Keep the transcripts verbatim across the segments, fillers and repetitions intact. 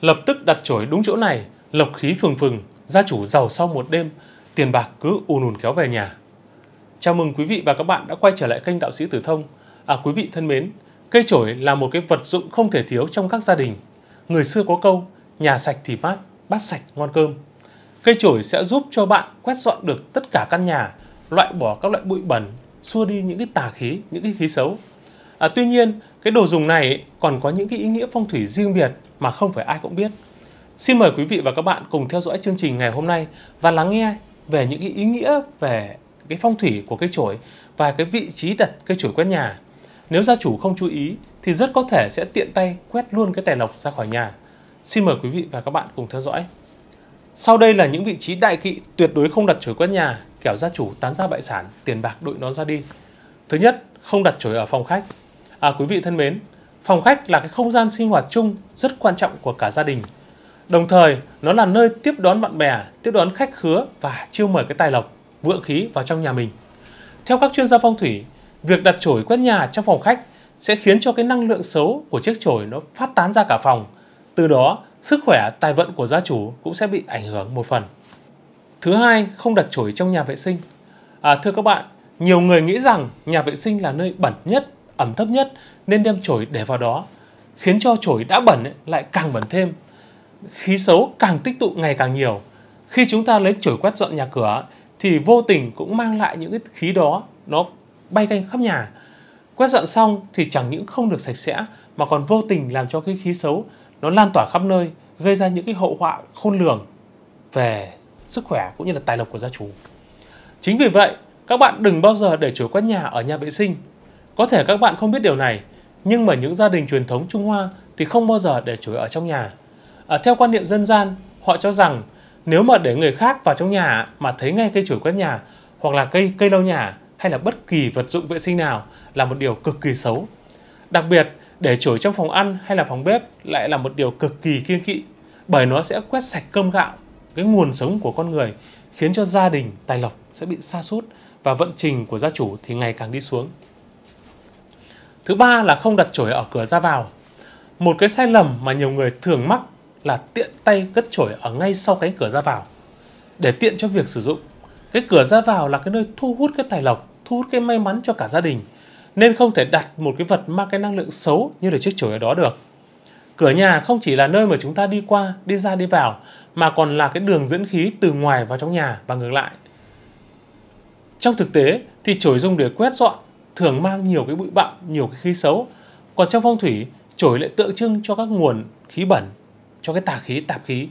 Lập tức đặt chổi đúng chỗ này, lộc khí phừng phừng, gia chủ giàu sau một đêm, tiền bạc cứ ùn ùn kéo về nhà. Chào mừng quý vị và các bạn đã quay trở lại kênh Đạo Sĩ Tử Thông. À quý vị thân mến, cây chổi là một cái vật dụng không thể thiếu trong các gia đình. Người xưa có câu, nhà sạch thì mát, bát sạch ngon cơm. Cây chổi sẽ giúp cho bạn quét dọn được tất cả căn nhà, loại bỏ các loại bụi bẩn, xua đi những cái tà khí, những cái khí xấu. À, tuy nhiên, cái đồ dùng này còn có những cái ý nghĩa phong thủy riêng biệt mà không phải ai cũng biết. Xin mời quý vị và các bạn cùng theo dõi chương trình ngày hôm nay và lắng nghe về những cái ý nghĩa về cái phong thủy của cây chổi và cái vị trí đặt cây chổi quét nhà. Nếu gia chủ không chú ý thì rất có thể sẽ tiện tay quét luôn cái tài lộc ra khỏi nhà. Xin mời quý vị và các bạn cùng theo dõi. Sau đây là những vị trí đại kỵ tuyệt đối không đặt chổi quét nhà, kẻo gia chủ tán gia bại sản, tiền bạc đội nó ra đi. Thứ nhất, không đặt chổi ở phòng khách. À quý vị thân mến, phòng khách là cái không gian sinh hoạt chung rất quan trọng của cả gia đình. Đồng thời, nó là nơi tiếp đón bạn bè, tiếp đón khách khứa và chiêu mời cái tài lộc, vượng khí vào trong nhà mình. Theo các chuyên gia phong thủy, việc đặt chổi quét nhà trong phòng khách sẽ khiến cho cái năng lượng xấu của chiếc chổi nó phát tán ra cả phòng. Từ đó, sức khỏe, tài vận của gia chủ cũng sẽ bị ảnh hưởng một phần. Thứ hai, không đặt chổi trong nhà vệ sinh. À, thưa các bạn, nhiều người nghĩ rằng nhà vệ sinh là nơi bẩn nhất, ẩm thấp nhất nên đem chổi để vào đó, khiến cho chổi đã bẩn ấy, lại càng bẩn thêm, khí xấu càng tích tụ ngày càng nhiều. Khi chúng ta lấy chổi quét dọn nhà cửa thì vô tình cũng mang lại những cái khí đó, nó bay canh khắp nhà. Quét dọn xong thì chẳng những không được sạch sẽ mà còn vô tình làm cho cái khí xấu nó lan tỏa khắp nơi, gây ra những cái hậu họa khôn lường về sức khỏe cũng như là tài lộc của gia chủ. Chính vì vậy, các bạn đừng bao giờ để chổi quét nhà ở nhà vệ sinh. Có thể các bạn không biết điều này, nhưng mà những gia đình truyền thống Trung Hoa thì không bao giờ để chổi ở trong nhà. À, theo quan niệm dân gian, họ cho rằng nếu mà để người khác vào trong nhà mà thấy ngay cây chổi quét nhà hoặc là cây cây lau nhà hay là bất kỳ vật dụng vệ sinh nào là một điều cực kỳ xấu. Đặc biệt, để chổi trong phòng ăn hay là phòng bếp lại là một điều cực kỳ kiêng kỵ, bởi nó sẽ quét sạch cơm gạo, cái nguồn sống của con người, khiến cho gia đình tài lộc sẽ bị sa sút và vận trình của gia chủ thì ngày càng đi xuống. Thứ ba là không đặt chổi ở cửa ra vào. Một cái sai lầm mà nhiều người thường mắc là tiện tay cất chổi ở ngay sau cánh cửa ra vào để tiện cho việc sử dụng. Cái cửa ra vào là cái nơi thu hút cái tài lộc, thu hút cái may mắn cho cả gia đình, nên không thể đặt một cái vật mang cái năng lượng xấu như là chiếc chổi ở đó được. Cửa nhà không chỉ là nơi mà chúng ta đi qua, đi ra, đi vào, mà còn là cái đường dẫn khí từ ngoài vào trong nhà và ngược lại. Trong thực tế thì chổi dùng để quét dọn thường mang nhiều cái bụi bặm, nhiều cái khí xấu. Còn trong phong thủy, chổi lại tượng trưng cho các nguồn khí bẩn, cho cái tà khí, tạp khí.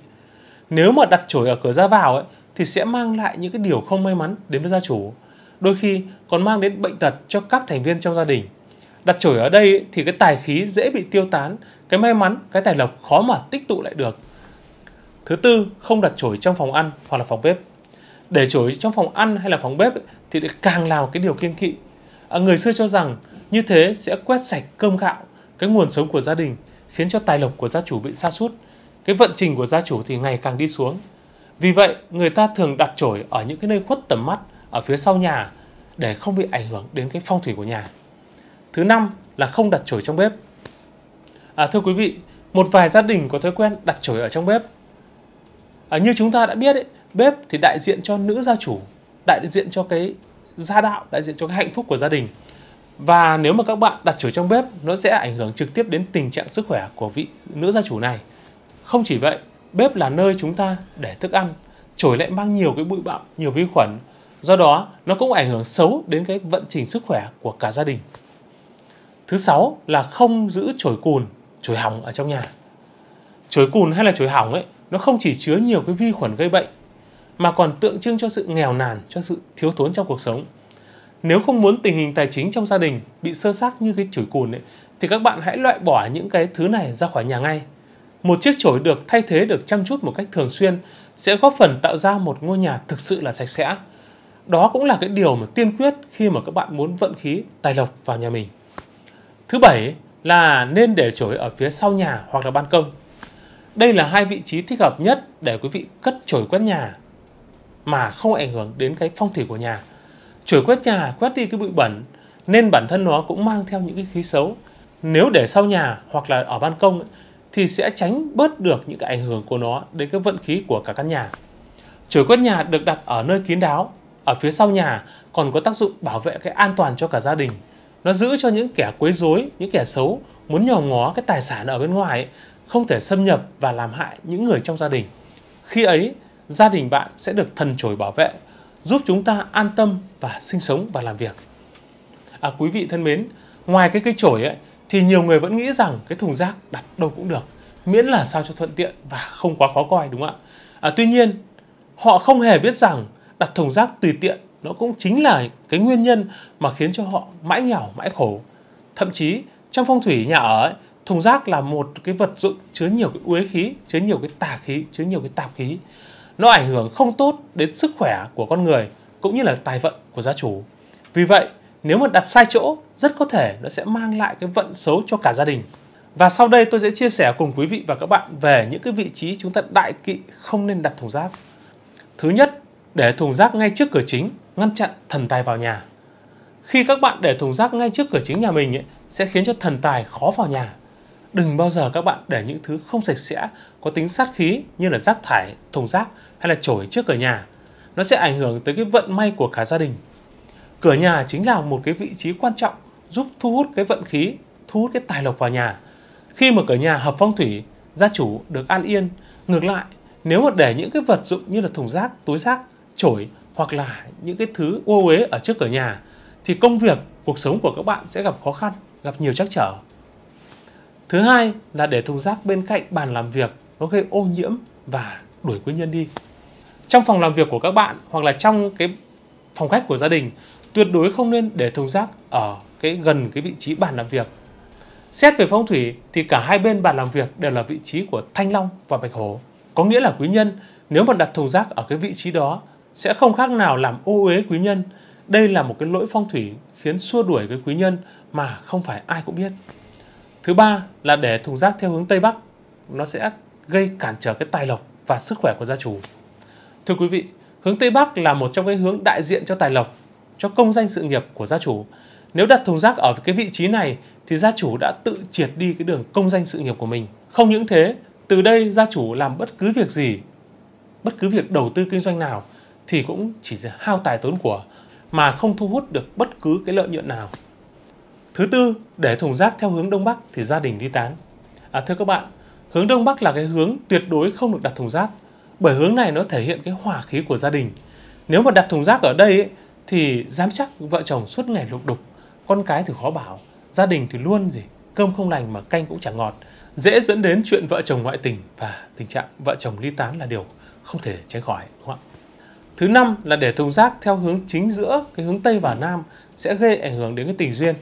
Nếu mà đặt chổi ở cửa ra vào ấy, thì sẽ mang lại những cái điều không may mắn đến với gia chủ. Đôi khi còn mang đến bệnh tật cho các thành viên trong gia đình. Đặt chổi ở đây ấy, thì cái tài khí dễ bị tiêu tán, cái may mắn, cái tài lộc khó mà tích tụ lại được. Thứ tư, không đặt chổi trong phòng ăn hoặc là phòng bếp. Để chổi trong phòng ăn hay là phòng bếp ấy, thì càng là một cái điều kiêng kỵ. À, người xưa cho rằng như thế sẽ quét sạch cơm gạo, cái nguồn sống của gia đình, khiến cho tài lộc của gia chủ bị sa sút, cái vận trình của gia chủ thì ngày càng đi xuống. Vì vậy, người ta thường đặt chổi ở những cái nơi khuất tầm mắt, ở phía sau nhà, để không bị ảnh hưởng đến cái phong thủy của nhà. Thứ năm là không đặt chổi trong bếp. À, thưa quý vị, một vài gia đình có thói quen đặt chổi ở trong bếp. À, như chúng ta đã biết ấy, bếp thì đại diện cho nữ gia chủ, đại diện cho cái gia đạo, đại diện cho cái hạnh phúc của gia đình. Và nếu mà các bạn đặt chổi trong bếp, nó sẽ ảnh hưởng trực tiếp đến tình trạng sức khỏe của vị nữ gia chủ này. Không chỉ vậy, bếp là nơi chúng ta để thức ăn, chổi lại mang nhiều cái bụi bặm, nhiều vi khuẩn, do đó nó cũng ảnh hưởng xấu đến cái vận trình sức khỏe của cả gia đình. Thứ sáu là không giữ chổi cùn, chổi hỏng ở trong nhà. Chổi cùn hay là chổi hỏng ấy, nó không chỉ chứa nhiều cái vi khuẩn gây bệnh mà còn tượng trưng cho sự nghèo nàn, cho sự thiếu thốn trong cuộc sống. Nếu không muốn tình hình tài chính trong gia đình bị xơ xác như cái chổi cùn ấy, thì các bạn hãy loại bỏ những cái thứ này ra khỏi nhà ngay. Một chiếc chổi được thay thế được chăm chút một cách thường xuyên sẽ góp phần tạo ra một ngôi nhà thực sự là sạch sẽ. Đó cũng là cái điều mà tiên quyết khi mà các bạn muốn vận khí, tài lộc vào nhà mình. Thứ bảy là nên để chổi ở phía sau nhà hoặc là ban công. Đây là hai vị trí thích hợp nhất để quý vị cất chổi quét nhà mà không ảnh hưởng đến cái phong thủy của nhà. Chổi quét nhà quét đi cái bụi bẩn nên bản thân nó cũng mang theo những cái khí xấu. Nếu để sau nhà hoặc là ở ban công ấy, thì sẽ tránh bớt được những cái ảnh hưởng của nó đến cái vận khí của cả căn nhà. Chổi quét nhà được đặt ở nơi kín đáo, ở phía sau nhà còn có tác dụng bảo vệ cái an toàn cho cả gia đình. Nó giữ cho những kẻ quấy rối, những kẻ xấu muốn nhòm ngó cái tài sản ở bên ngoài ấy, không thể xâm nhập và làm hại những người trong gia đình. Khi ấy, gia đình bạn sẽ được thần chổi bảo vệ, giúp chúng ta an tâm và sinh sống và làm việc. À, quý vị thân mến, ngoài cái cây chổi ấy, thì nhiều người vẫn nghĩ rằng cái thùng rác đặt đâu cũng được, miễn là sao cho thuận tiện và không quá khó coi, đúng không ạ? À, tuy nhiên, họ không hề biết rằng đặt thùng rác tùy tiện nó cũng chính là cái nguyên nhân mà khiến cho họ mãi nghèo mãi khổ. Thậm chí trong phong thủy nhà ở ấy, thùng rác là một cái vật dụng chứa nhiều cái uế khí, chứa nhiều cái tà khí, chứa nhiều cái tạp khí. Nó ảnh hưởng không tốt đến sức khỏe của con người cũng như là tài vận của gia chủ. Vì vậy, nếu mà đặt sai chỗ, rất có thể nó sẽ mang lại cái vận xấu cho cả gia đình. Và sau đây tôi sẽ chia sẻ cùng quý vị và các bạn về những cái vị trí chúng ta đại kỵ không nên đặt thùng rác. Thứ nhất, để thùng rác ngay trước cửa chính, ngăn chặn thần tài vào nhà. Khi các bạn để thùng rác ngay trước cửa chính nhà mình ấy, sẽ khiến cho thần tài khó vào nhà. Đừng bao giờ các bạn để những thứ không sạch sẽ, có tính sát khí như là rác thải, thùng rác hay là chổi trước cửa nhà. Nó sẽ ảnh hưởng tới cái vận may của cả gia đình. Cửa nhà chính là một cái vị trí quan trọng giúp thu hút cái vận khí, thu hút cái tài lộc vào nhà. Khi mà cửa nhà hợp phong thủy, gia chủ được an yên. Ngược lại, nếu mà để những cái vật dụng như là thùng rác, túi rác, chổi hoặc là những cái thứ ô uế ở trước cửa nhà thì công việc, cuộc sống của các bạn sẽ gặp khó khăn, gặp nhiều trắc trở. Thứ hai là để thùng rác bên cạnh bàn làm việc, nó gây ô nhiễm và đuổi quý nhân đi. Trong phòng làm việc của các bạn hoặc là trong cái phòng khách của gia đình, tuyệt đối không nên để thùng rác ở cái gần cái vị trí bàn làm việc. Xét về phong thủy thì cả hai bên bàn làm việc đều là vị trí của Thanh Long và Bạch Hổ. Có nghĩa là quý nhân nếu mà đặt thùng rác ở cái vị trí đó sẽ không khác nào làm ô uế quý nhân. Đây là một cái lỗi phong thủy khiến xua đuổi cái quý nhân mà không phải ai cũng biết. Thứ ba là để thùng rác theo hướng Tây Bắc, nó sẽ gây cản trở cái tài lộc và sức khỏe của gia chủ. Thưa quý vị, hướng Tây Bắc là một trong cái hướng đại diện cho tài lộc, cho công danh sự nghiệp của gia chủ. Nếu đặt thùng rác ở cái vị trí này thì gia chủ đã tự triệt đi cái đường công danh sự nghiệp của mình. Không những thế, từ đây gia chủ làm bất cứ việc gì, bất cứ việc đầu tư kinh doanh nào thì cũng chỉ hao tài tốn của mà không thu hút được bất cứ cái lợi nhuận nào. Thứ tư, để thùng rác theo hướng Đông Bắc thì gia đình ly tán. À, thưa các bạn, hướng Đông Bắc là cái hướng tuyệt đối không được đặt thùng rác, bởi hướng này nó thể hiện cái hỏa khí của gia đình. Nếu mà đặt thùng rác ở đây ấy, thì dám chắc vợ chồng suốt ngày lục đục, con cái thì khó bảo, gia đình thì luôn gì cơm không lành mà canh cũng chẳng ngọt, dễ dẫn đến chuyện vợ chồng ngoại tình và tình trạng vợ chồng ly tán là điều không thể tránh khỏi, đúng không ạ? Thứ năm là để thùng rác theo hướng chính giữa, cái hướng Tây và Nam sẽ gây ảnh hưởng đến cái tình duyên.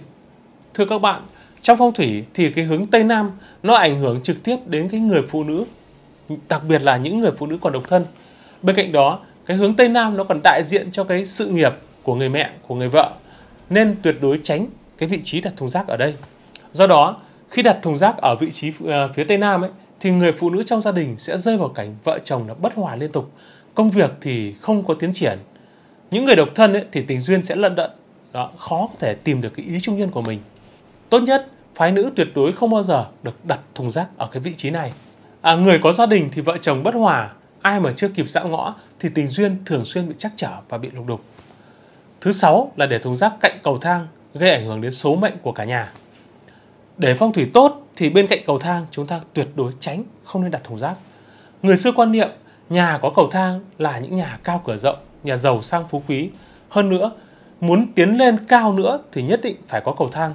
Thưa các bạn, trong phong thủy thì cái hướng Tây Nam nó ảnh hưởng trực tiếp đến cái người phụ nữ, đặc biệt là những người phụ nữ còn độc thân. Bên cạnh đó, cái hướng Tây Nam nó còn đại diện cho cái sự nghiệp của người mẹ, của người vợ, nên tuyệt đối tránh cái vị trí đặt thùng rác ở đây. Do đó, khi đặt thùng rác ở vị trí phía Tây Nam ấy, thì người phụ nữ trong gia đình sẽ rơi vào cảnh vợ chồng nó bất hòa liên tục, công việc thì không có tiến triển. Những người độc thân ấy, thì tình duyên sẽ lận đận, đó, khó có thể tìm được cái ý trung nhân của mình. Tốt nhất, phái nữ tuyệt đối không bao giờ được đặt thùng rác ở cái vị trí này. À, người có gia đình thì vợ chồng bất hòa, ai mà chưa kịp dạo ngõ thì tình duyên thường xuyên bị trắc trở và bị lục đục. Thứ sáu là để thùng rác cạnh cầu thang, gây ảnh hưởng đến số mệnh của cả nhà. Để phong thủy tốt thì bên cạnh cầu thang chúng ta tuyệt đối tránh, không nên đặt thùng rác. Người xưa quan niệm nhà có cầu thang là những nhà cao cửa rộng, nhà giàu sang phú quý. Hơn nữa, muốn tiến lên cao nữa thì nhất định phải có cầu thang.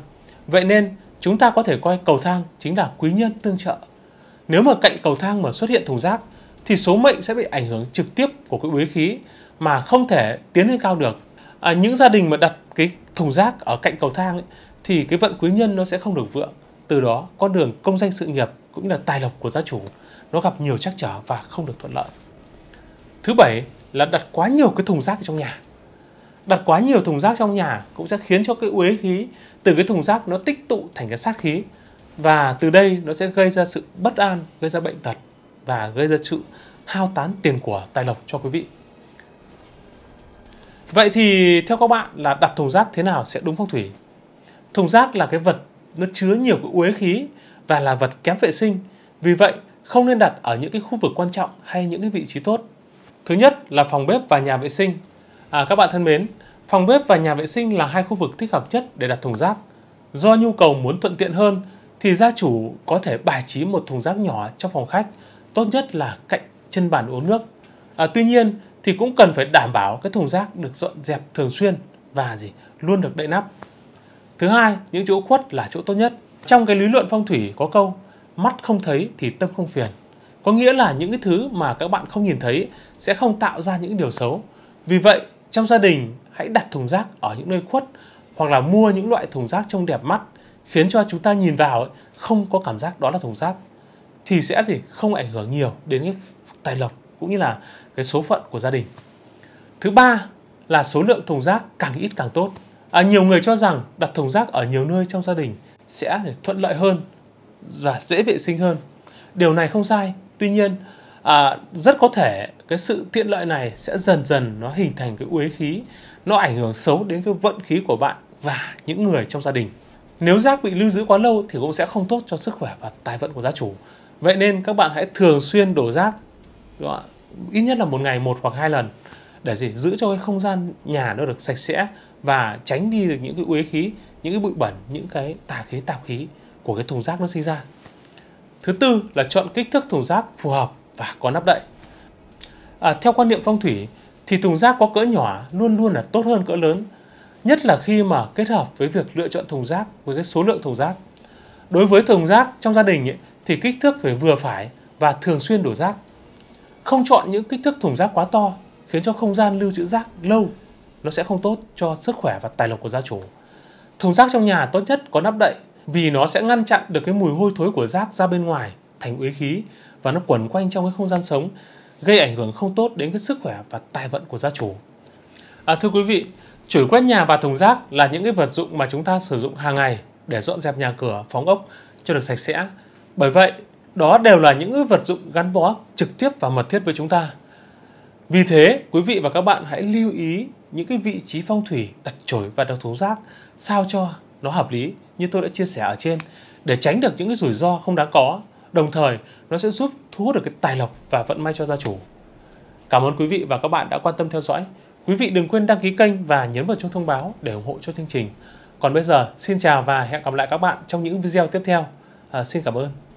Vậy nên chúng ta có thể coi cầu thang chính là quý nhân tương trợ. Nếu mà cạnh cầu thang mà xuất hiện thùng rác thì số mệnh sẽ bị ảnh hưởng trực tiếp của cái uế khí mà không thể tiến lên cao được. À, những gia đình mà đặt cái thùng rác ở cạnh cầu thang ấy, thì cái vận quý nhân nó sẽ không được vượng. Từ đó con đường công danh sự nghiệp cũng là tài lộc của gia chủ nó gặp nhiều trắc trở và không được thuận lợi. Thứ bảy là đặt quá nhiều cái thùng rác trong nhà. Đặt quá nhiều thùng rác trong nhà cũng sẽ khiến cho cái uế khí từ cái thùng rác nó tích tụ thành cái sát khí. Và từ đây nó sẽ gây ra sự bất an, gây ra bệnh tật và gây ra sự hao tán tiền của tài lộc cho quý vị. Vậy thì theo các bạn là đặt thùng rác thế nào sẽ đúng phong thủy? Thùng rác là cái vật nó chứa nhiều cái uế khí và là vật kém vệ sinh. Vì vậy, không nên đặt ở những cái khu vực quan trọng hay những cái vị trí tốt. Thứ nhất là phòng bếp và nhà vệ sinh. À, các bạn thân mến, phòng bếp và nhà vệ sinh là hai khu vực thích hợp nhất để đặt thùng rác. Do nhu cầu muốn thuận tiện hơn, thì gia chủ có thể bài trí một thùng rác nhỏ trong phòng khách, tốt nhất là cạnh chân bàn uống nước. À, tuy nhiên, thì cũng cần phải đảm bảo cái thùng rác được dọn dẹp thường xuyên và gì luôn được đậy nắp. Thứ hai, những chỗ khuất là chỗ tốt nhất. Trong cái lý luận phong thủy có câu, mắt không thấy thì tâm không phiền. Có nghĩa là những cái thứ mà các bạn không nhìn thấy sẽ không tạo ra những điều xấu. Vì vậy, trong gia đình hãy đặt thùng rác ở những nơi khuất hoặc là mua những loại thùng rác trông đẹp mắt, khiến cho chúng ta nhìn vào ấy, không có cảm giác đó là thùng rác, thì sẽ thì không ảnh hưởng nhiều đến cái tài lộc cũng như là cái số phận của gia đình. Thứ ba là số lượng thùng rác càng ít càng tốt. À, nhiều người cho rằng đặt thùng rác ở nhiều nơi trong gia đình sẽ thuận lợi hơn và dễ vệ sinh hơn. Điều này không sai. Tuy nhiên, à, rất có thể cái sự tiện lợi này sẽ dần dần nó hình thành cái uế khí, nó ảnh hưởng xấu đến cái vận khí của bạn và những người trong gia đình. Nếu rác bị lưu giữ quá lâu thì cũng sẽ không tốt cho sức khỏe và tài vận của gia chủ. Vậy nên các bạn hãy thường xuyên đổ rác, ít nhất là một ngày một hoặc hai lần, để gì giữ cho cái không gian nhà nó được sạch sẽ và tránh đi được những cái uế khí, những cái bụi bẩn, những cái tà khí tạp khí của cái thùng rác nó sinh ra. Thứ tư là chọn kích thước thùng rác phù hợp và có nắp đậy. À, theo quan niệm phong thủy thì thùng rác có cỡ nhỏ luôn luôn là tốt hơn cỡ lớn, nhất là khi mà kết hợp với việc lựa chọn thùng rác với cái số lượng thùng rác. Đối với thùng rác trong gia đình ấy, thì kích thước phải vừa phải và thường xuyên đổ rác. Không chọn những kích thước thùng rác quá to khiến cho không gian lưu trữ rác lâu, nó sẽ không tốt cho sức khỏe và tài lộc của gia chủ. Thùng rác trong nhà tốt nhất có nắp đậy, vì nó sẽ ngăn chặn được cái mùi hôi thối của rác ra bên ngoài thành uế khí và nó quẩn quanh trong cái không gian sống, gây ảnh hưởng không tốt đến cái sức khỏe và tài vận của gia chủ. À, thưa quý vị, chổi quét nhà và thùng rác là những cái vật dụng mà chúng ta sử dụng hàng ngày để dọn dẹp nhà cửa, phóng ốc cho được sạch sẽ. Bởi vậy, đó đều là những cái vật dụng gắn bó trực tiếp và mật thiết với chúng ta. Vì thế, quý vị và các bạn hãy lưu ý những cái vị trí phong thủy đặt chổi và đặt thùng rác sao cho nó hợp lý như tôi đã chia sẻ ở trên, để tránh được những cái rủi ro không đáng có. Đồng thời, nó sẽ giúp thu hút được cái tài lộc và vận may cho gia chủ. Cảm ơn quý vị và các bạn đã quan tâm theo dõi. Quý vị đừng quên đăng ký kênh và nhấn vào chuông thông báo để ủng hộ cho chương trình. Còn bây giờ, xin chào và hẹn gặp lại các bạn trong những video tiếp theo. À, xin cảm ơn.